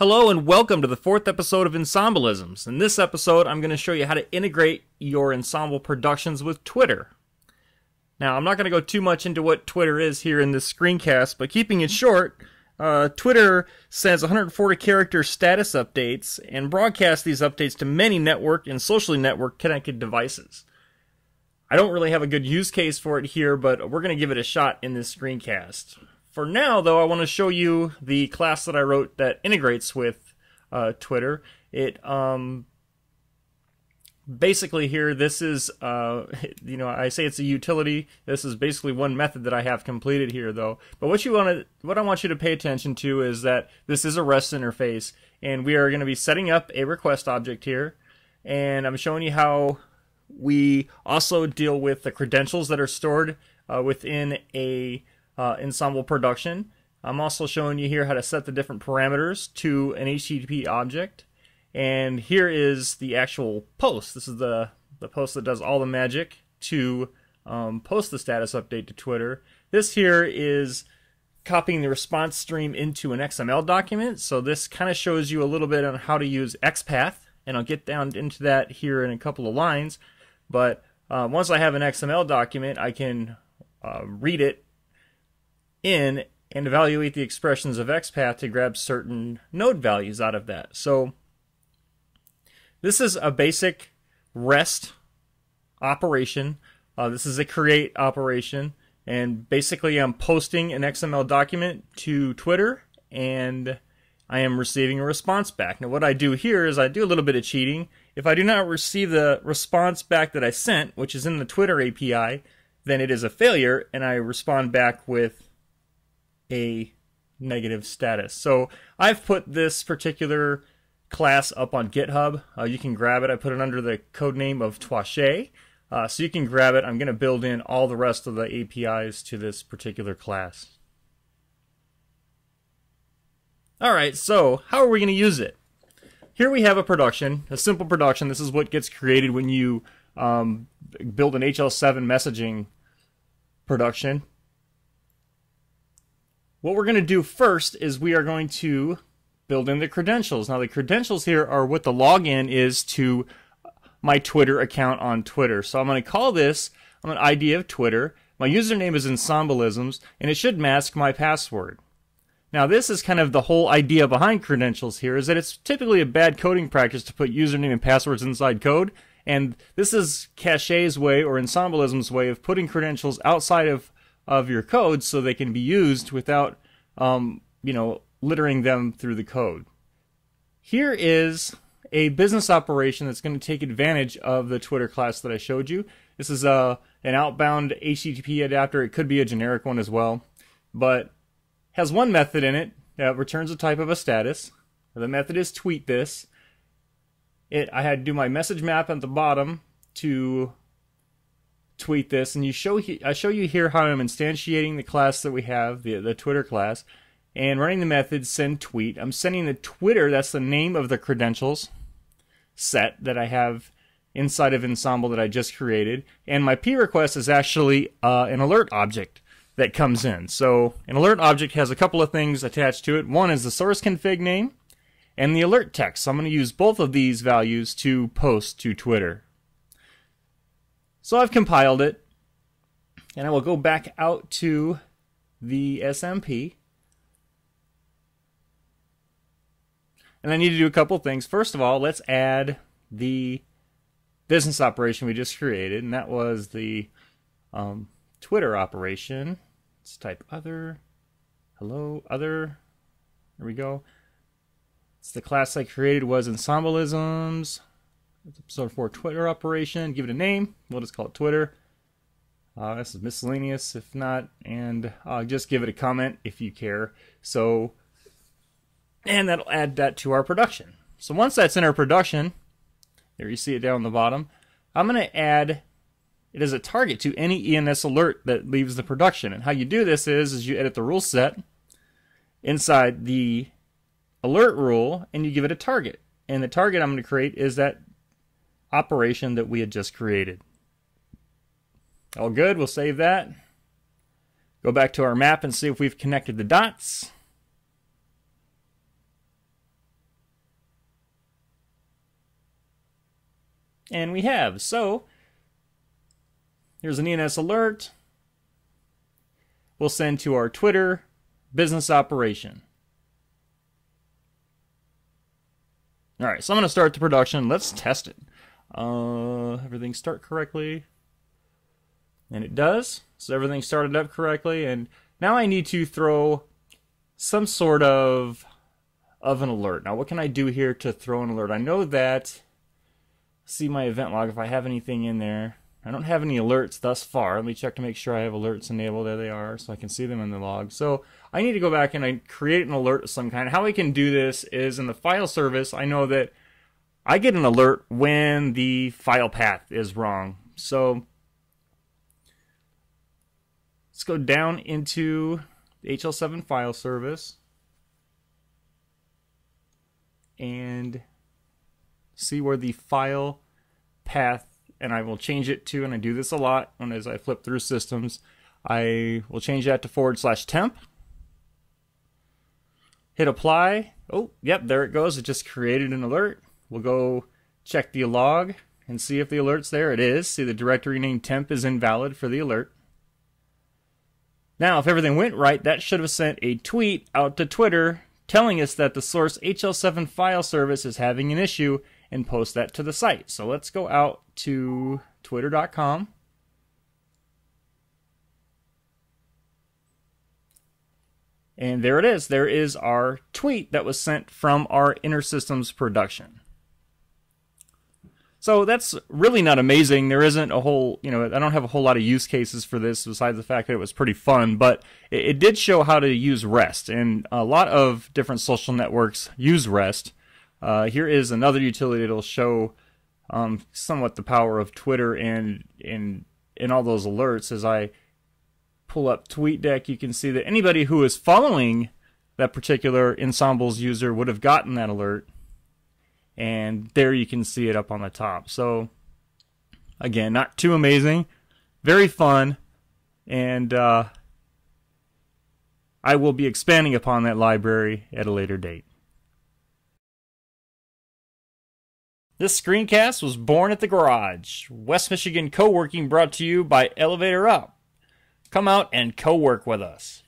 Hello and welcome to the 4th episode of Ensemblisms. In this episode, I'm going to show you how to integrate your Ensemble productions with Twitter. Now, I'm not going to go too much into what Twitter is here in this screencast, but keeping it short, Twitter sends 140-character status updates and broadcasts these updates to many network and socially network connected devices. I don't really have a good use case for it here, but we're going to give it a shot in this screencast. For now, though, I want to show you the class that I wrote that integrates with Twitter. It basically here, this is, you know, I say it's a utility. This is basically one method that I have completed here, though. But what I want you to pay attention to is that this is a REST interface, and we are going to be setting up a request object here, and I'm showing you how we also deal with the credentials that are stored within a Ensemble production. I'm also showing you here how to set the different parameters to an HTTP object, and here is the actual post. This is the post that does all the magic to post the status update to Twitter. This here is copying the response stream into an XML document, so this kind of shows you a little bit on how to use XPath, and I'll get down into that here in a couple of lines, but once I have an XML document, I can read it in and evaluate the expressions of XPath to grab certain node values out of that. So this is a basic REST operation. This is a create operation, and basically I'm posting an XML document to Twitter and I am receiving a response back. Now what I do here is I do a little bit of cheating. If I do not receive the response back that I sent, which is in the Twitter API, then it is a failure and I respond back with a negative status. So I've put this particular class up on GitHub. You can grab it. I put it under the code name of Twashe, so you can grab it. I'm going to build in all the rest of the APIs to this particular class. Alright, so how are we going to use it? Here we have a production, a simple production. This is what gets created when you build an HL7 messaging production. What we're going to do first is we are going to build in the credentials. Now the credentials here are what the login is to my Twitter account on Twitter. So I'm going to call this, I'm an ID of Twitter. My username is Ensemblisms, and it should mask my password. Now this is kind of the whole idea behind credentials here, is that it's typically a bad coding practice to put username and passwords inside code, and this is Cache's way or Ensemblisms' way of putting credentials outside of your code so they can be used without you know, littering them through the code. Here is a business operation that's going to take advantage of the Twitter class that I showed you. This is an outbound HTTP adapter. It could be a generic one as well, but has one method in it that returns a type of a status. The method is TweetDeck. I had to do my message map at the bottom to tweet this, and I show you here how I'm instantiating the class that we have, the Twitter class, and running the method send tweet. I'm sending the Twitter, that's the name of the credentials set that I have inside of Ensemble that I just created, and my P request is actually an alert object that comes in. So an alert object has a couple of things attached to it. One is the source config name and the alert text. So I'm going to use both of these values to post to Twitter. So I've compiled it, and I will go back out to the SMP, and I need to do a couple things. First of all, let's add the business operation we just created, and that was the Twitter operation. Let's type other, hello, other, there we go. It's the class I created was Ensemblisms. It's episode 4 Twitter operation. Give it a name. We'll just call it Twitter. This is miscellaneous if not, and just give it a comment if you care. So, and that'll add that to our production. So once that's in our production, there you see it down the bottom, I'm going to add it as a target to any ENS alert that leaves the production. And how you do this is you edit the rule set inside the alert rule, and you give it a target. And the target I'm going to create is that operation that we had just created. All good, we'll save that. Go back to our map and see if we've connected the dots. And we have. So here's an ENS alert. We'll send to our Twitter business operation. All right, so I'm going to start the production. Let's test it. Everything start correctly. And it does. So everything started up correctly. And now I need to throw some sort of an alert. Now, what can I do here to throw an alert? I know that, see my event log if I have anything in there. I don't have any alerts thus far. Let me check to make sure I have alerts enabled. There they are, so I can see them in the log. So I need to go back and I create an alert of some kind. How we can do this is in the file service, I know that I get an alert when the file path is wrong. So let's go down into the HL7 file service and see where the file path, and I will change it to, and I do this a lot when as I flip through systems, I will change that to /temp. Hit apply. Oh, yep, there it goes. It just created an alert. We'll go check the log and see if the alert's there. It is. See, the directory name temp is invalid for the alert. Now, if everything went right, that should have sent a tweet out to Twitter telling us that the source HL7 file service is having an issue and post that to the site. So let's go out to twitter.com. And there it is. There is our tweet that was sent from our InterSystems production. So that's really not amazing. There isn't a whole, you know, I don't have a whole lot of use cases for this besides the fact that it was pretty fun, but it did show how to use REST. And a lot of different social networks use REST. Here is another utility that'll show somewhat the power of Twitter and all those alerts. As I pull up TweetDeck, you can see that anybody who is following that particular Ensemble's user would have gotten that alert. And there you can see it up on the top. So again, not too amazing, very fun, and I will be expanding upon that library at a later date. This screencast was born at the garage. West Michigan Co-working brought to you by Elevator Up. Come out and co-work with us.